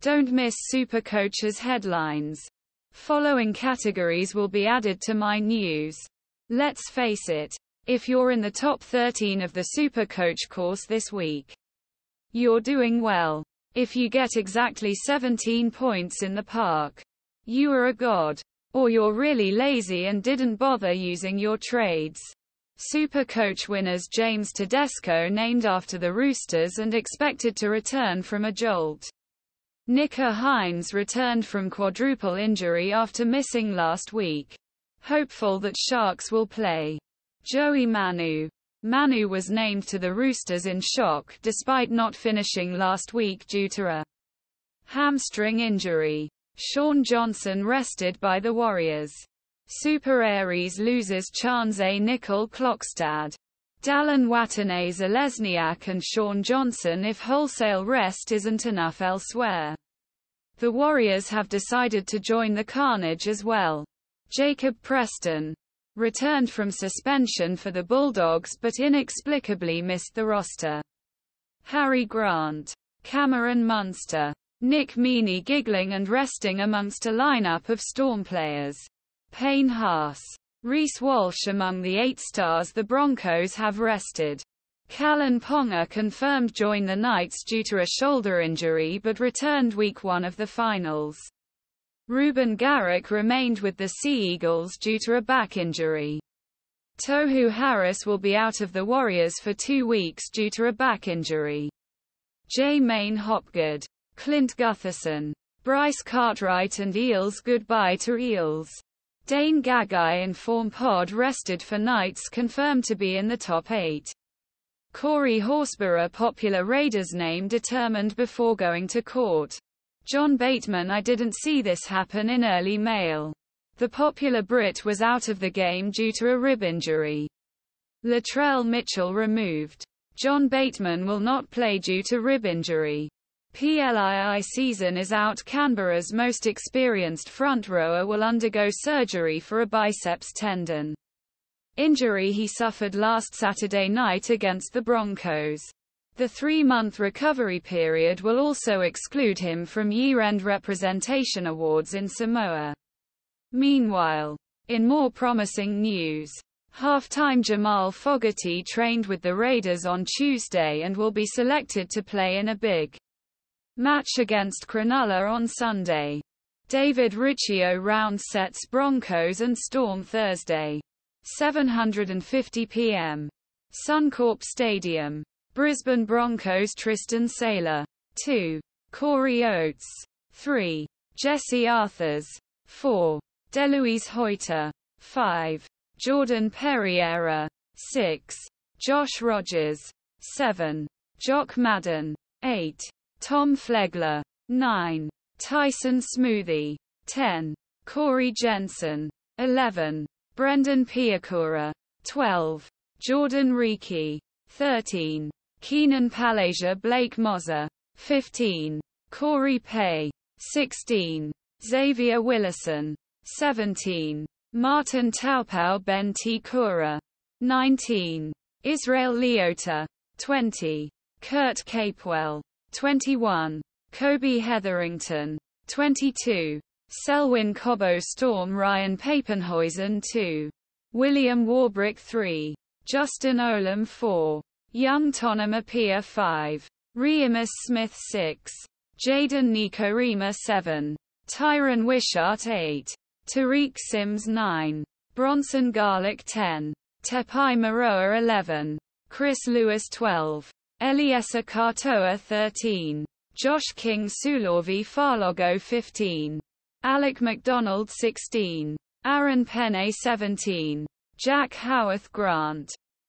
Don't miss SuperCoach's headlines. Following categories will be added to my news. Let's face it. If you're in the top 13 of the SuperCoach course this week, you're doing well. If you get exactly 17 points in the park, you are a god. Or you're really lazy and didn't bother using your trades. SuperCoach winners James Tedesco named after the Roosters and expected to return from a jolt. Nicho Hynes returned from quadruple injury after missing last week. Hopeful that Sharks will play. Joey Manu. Manu was named to the Roosters in shock despite not finishing last week due to a hamstring injury. Shaun Johnson rested by the Warriors. Super Aries loses Charnze Nicoll-Klokstad. Dallin Watene-Zelezniak and Shaun Johnson if wholesale rest isn't enough elsewhere. The Warriors have decided to join the carnage as well. Jacob Preston returned from suspension for the Bulldogs but inexplicably missed the roster. Harry Grant. Cameron Munster. Nick Meaney giggling and resting amongst a lineup of Storm players. Payne Haas. Reece Walsh among the 8 stars the Broncos have rested. Kalyn Ponga confirmed join the Knights due to a shoulder injury but returned week 1 of the finals. Reuben Garrick remained with the Sea Eagles due to a back injury. Tohu Harris will be out of the Warriors for 2 weeks due to a back injury. J'Maine Hopgood. Clint Gutherson. Bryce Cartwright and Eels goodbye to Eels. Dane Gagai in form pod rested for Knights confirmed to be in the top 8. Corey Horsburgh popular Raiders name determined before going to court. John Bateman I didn't see this happen in early mail. The popular Brit was out of the game due to a rib injury. Latrell Mitchell removed. John Bateman will not play due to rib injury. PLII season is out. Canberra's most experienced front rower will undergo surgery for a biceps tendon injury he suffered last Saturday night against the Broncos. The 3-month recovery period will also exclude him from year-end representation awards in Samoa. Meanwhile, in more promising news, half-time Jamal Fogarty trained with the Raiders on Tuesday and will be selected to play in a big match against Cronulla on Sunday. David Riccio round sets Broncos and Storm Thursday. 7:50 p.m. Suncorp Stadium. Brisbane Broncos Tristan Sailor. 2. Corey Oates. 3. Jesse Arthurs. 4. Deluise Hoiter. 5. Jordan Pereira. 6. Josh Rogers. 7. Jock Madden. 8. Tom Flegler. 9. Tyson Smoothie. 10. Corey Jensen. 11. Brendan Piakura. 12. Jordan Riki. 13. Keenan Palasia Blake Moser. 15. Corey Pay. 16. Xavier Willison. 17. Martin Taupau Ben Tikura. 19. Israel Leota. 20. Kurt Capewell. 21. Kobe Hetherington. 22. Selwyn Cobbo Storm Ryan Papenhuisen 2. William Warbrick 3. Justin Olam 4. Young Tonomapia 5. Remus Smith 6. Jaden Nikorima 7. Tyron Wishart 8. Tariq Sims 9. Bronson Garlick 10. Tepai Maroa 11. Chris Lewis 12. Eliezer Katoa 13. Josh King Sulorvi Farlogo 15. Alec McDonald 16. Aaron Penne 17. Jack Howarth Grant